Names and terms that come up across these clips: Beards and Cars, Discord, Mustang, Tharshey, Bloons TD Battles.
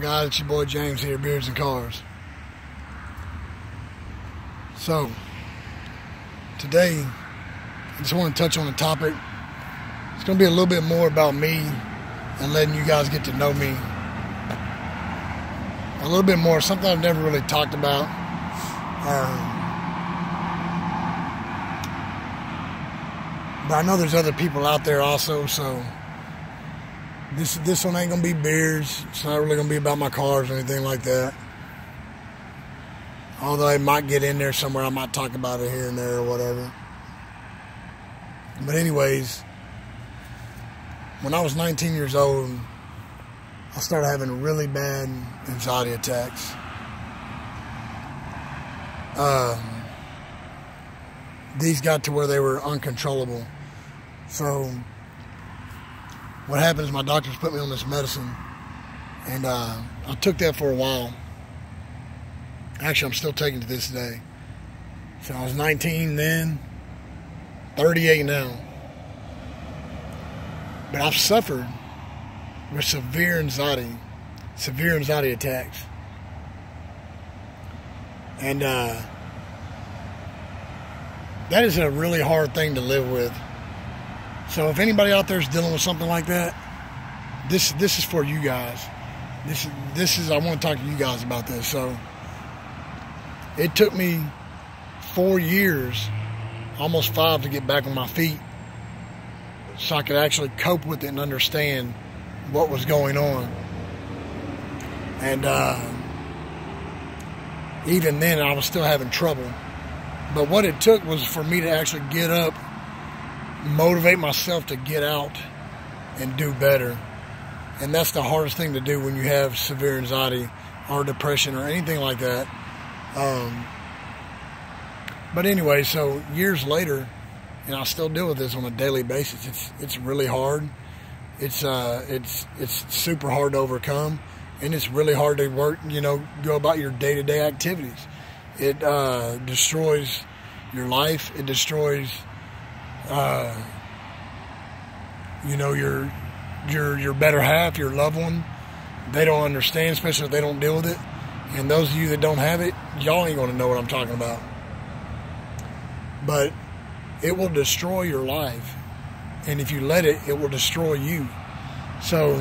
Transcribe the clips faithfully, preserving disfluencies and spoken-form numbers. going, guys? It's your boy James here, Beards and Cars. So, today, I just want to touch on a topic. It's going to be a little bit more about me and letting you guys get to know me a little bit more, something I've never really talked about. Um, but I know there's other people out there also, so... This this one ain't gonna be beards. It's not really gonna be about my cars or anything like that. Although I might get in there somewhere, I might talk about it here and there or whatever. But anyways, when I was nineteen years old, I started having really bad anxiety attacks. Um, these got to where they were uncontrollable. So what happened is my doctors put me on this medicine, and uh, I took that for a while. Actually, I'm still taking it to this day. So I was nineteen then, thirty-eight now. But I've suffered with severe anxiety, severe anxiety attacks. And uh, that is a really hard thing to live with. So if anybody out there is dealing with something like that, this this is for you guys. This this is I want to talk to you guys about this. So it took me four years, almost five, to get back on my feet, so I could actually cope with it and understand what was going on. And uh, even then, I was still having trouble. But what it took was for me to actually get up, motivate myself to get out and do better. And that's the hardest thing to do when you have severe anxiety or depression or anything like that. Um, but anyway, so years later, and I still deal with this on a daily basis. It's it's really hard. It's uh it's it's super hard to overcome, and it's really hard to work. You know, go about your day-to-day activities. It uh, destroys your life. It destroys. Uh, you know, your your your better half, your loved one. They don't understand, especially if they don't deal with it. And those of you that don't have it, y'all ain't gonna know what I'm talking about. But it will destroy your life, and if you let it, it will destroy you. So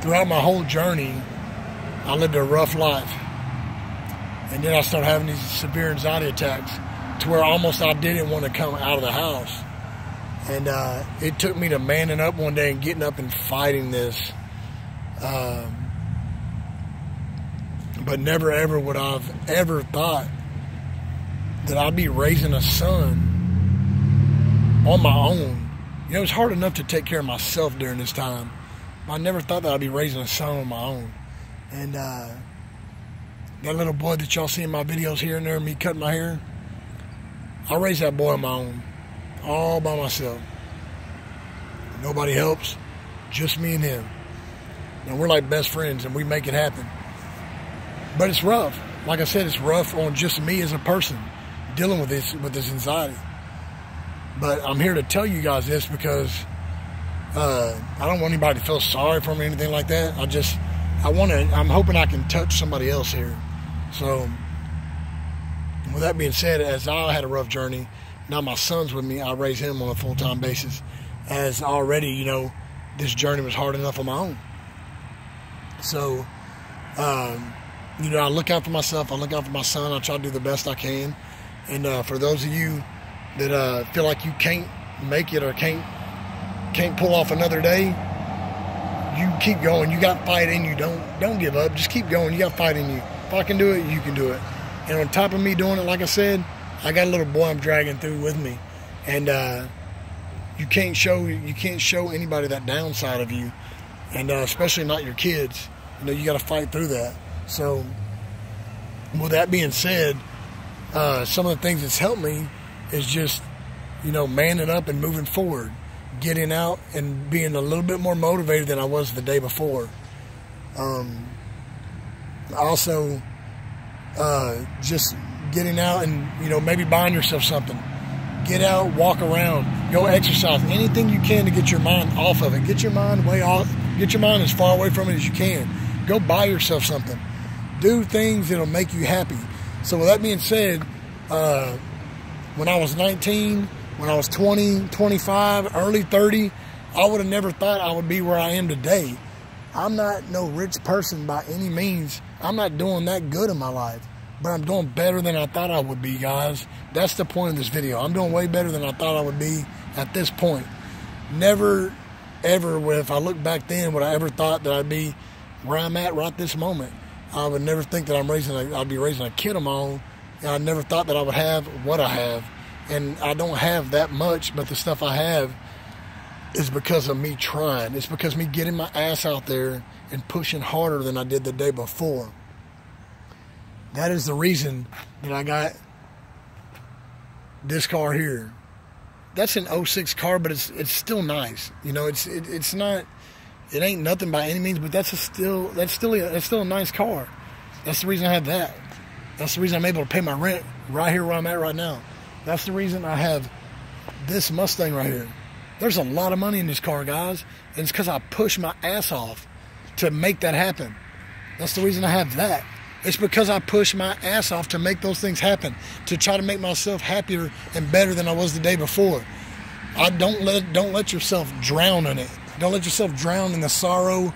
throughout my whole journey, I lived a rough life, and then I started having these severe anxiety attacks, to where almost I didn't want to come out of the house. And uh, it took me to manning up one day and getting up and fighting this. Um, but never ever would I have ever thought that I'd be raising a son on my own. You know, it was hard enough to take care of myself during this time. I never thought that I'd be raising a son on my own. And uh, that little boy that y'all see in my videos here and there, me cutting my hair, I raised that boy on my own, all by myself. Nobody helps, just me and him. And we're like best friends, and we make it happen. But it's rough. Like I said, it's rough on just me as a person dealing with this with this anxiety. But I'm here to tell you guys this because uh, I don't want anybody to feel sorry for me or anything like that. I just, I want to, I'm hoping I can touch somebody else here. So... with that being said, as I had a rough journey, now my son's with me, I raise him on a full-time basis. As already, you know, this journey was hard enough on my own. So, um, you know, I look out for myself, I look out for my son, I try to do the best I can. And uh, for those of you that uh, feel like you can't make it or can't, can't pull off another day, you keep going. You got fight in you. Don't, don't give up. Just keep going. You got fight in you. If I can do it, you can do it. And on top of me doing it, like I said, I got a little boy I'm dragging through with me, and uh, you can't show you can't show anybody that downside of you, and uh, especially not your kids. You know, you got to fight through that. So, with that being said, uh, some of the things that's helped me is just, you know, manning up and moving forward, getting out and being a little bit more motivated than I was the day before. Um, also. Uh, just getting out and, you know, maybe buying yourself something. Get out, walk around, go exercise. Anything you can to get your mind off of it. Get your mind way off, Get your mind as far away from it as you can. Go buy yourself something. Do things that'll make you happy. So with that being said, uh, when I was nineteen, when I was twenty, twenty-five, early thirty, I would have never thought I would be where I am today. I'm not no rich person by any means. I'm not doing that good in my life, but I'm doing better than I thought I would be, guys. That's the point of this video. I'm doing way better than I thought I would be at this point. Never, ever, if I look back then, would I ever thought that I'd be where I'm at right this moment. I would never think that I'm raising a, I'd be raising a kid of my own. I never thought that I would have what I have. And I don't have that much, but the stuff I have is because of me trying. It's because me getting my ass out there and pushing harder than I did the day before. That is the reason that I got this car here. That's an oh six car, but it's it's still nice. You know, it's it, it's not, it ain't nothing by any means, but that's a still that's still a, that's still a nice car. That's the reason I have that. That's the reason I'm able to pay my rent right here where I'm at right now. That's the reason I have this Mustang right here. There's a lot of money in this car, guys, and it's because I pushed my ass off to make that happen. That's the reason I have that. It's because I pushed my ass off to make those things happen, to try to make myself happier and better than I was the day before. I don't let don't let yourself drown in it. Don't let yourself drown in the sorrow,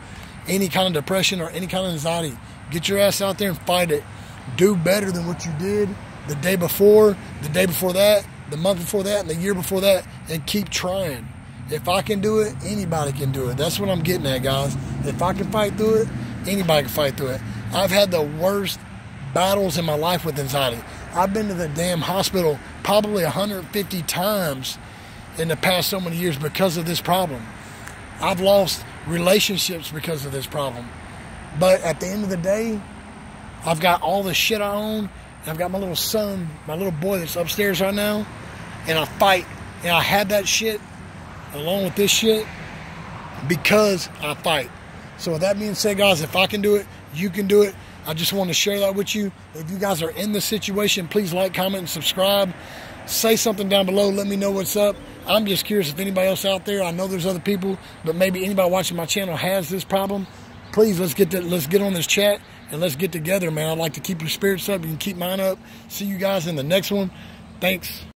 any kind of depression, or any kind of anxiety. Get your ass out there and fight it. Do better than what you did the day before, the day before that, the month before that, and the year before that, and keep trying. If I can do it, anybody can do it. That's what I'm getting at, guys. If I can fight through it, anybody can fight through it. I've had the worst battles in my life with anxiety. I've been to the damn hospital probably a hundred fifty times in the past so many years because of this problem. I've lost relationships because of this problem. But at the end of the day, I've got all the shit I own. And I've got my little son, my little boy that's upstairs right now. And I fight. And I had that shit along with this shit because I fight. So with that being said, guys, if I can do it, you can do it. I just want to share that with you. If you guys are in this situation, please like, comment, and subscribe. Say something down below. Let me know what's up. I'm just curious if anybody else out there, I know there's other people, but maybe anybody watching my channel has this problem. Please, let's get, to, let's get on this chat, and let's get together, man. I'd like to keep your spirits up. You can keep mine up. See you guys in the next one. Thanks.